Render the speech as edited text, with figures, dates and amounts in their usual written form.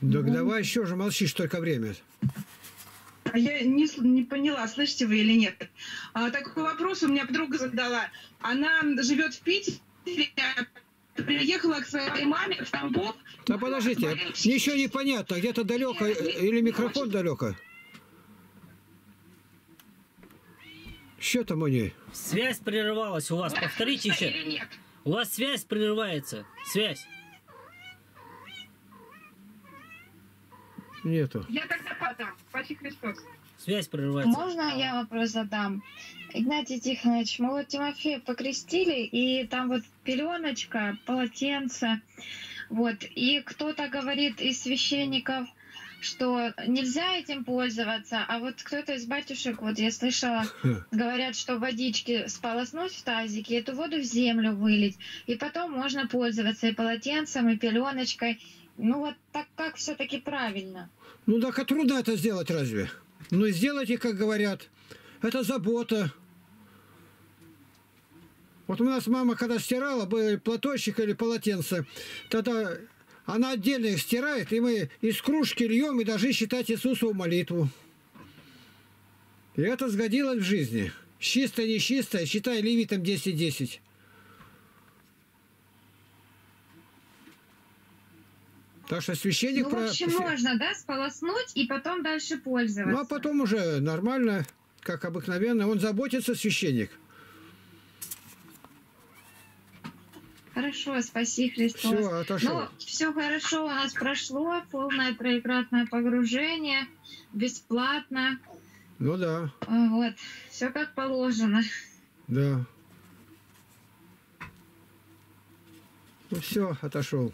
Так давай еще же, молчишь, только время. Я не поняла, слышите вы или нет. Такой вопрос у меня подруга задала. Она живет в Питере, приехала к своей маме в Стамбул. Да подождите, еще непонятно, где-то далеко или микрофон далеко. Что там у нее? Связь прерывалась у вас. Повторите еще. У вас связь прерывается. Связь. Нету. Я тогда подам. Спаси Христос. Связь прерывается. Можно я вопрос задам? Игнатий Тихонович, мы вот Тимофея покрестили, и там вот пеленочка, полотенце. Вот. И кто-то говорит из священников, что нельзя этим пользоваться, а вот кто-то из батюшек, вот я слышала, говорят, что водички сполоснуть в тазике, эту воду в землю вылить, и потом можно пользоваться и полотенцем, и пеленочкой. Ну вот так как все-таки правильно? Ну так а трудно это сделать разве? Ну сделайте, как говорят, это забота. Вот у нас мама, когда стирала, был платочек или полотенце, тогда... Она отдельно их стирает, и мы из кружки льем и даже считать Иисусову молитву. И это сгодилось в жизни. Чистое, нечистое, считай Левитам 10:10. Так что священник... Ну, в общем, можно, да, сполоснуть и потом дальше пользоваться. Ну, а потом уже нормально, как обыкновенно. Он заботится, священник. Хорошо, спаси Христос. Все, отошел. Ну, все хорошо у нас прошло, полное троекратное погружение, бесплатно. Ну да. Вот, все как положено. Да. Ну все, отошел.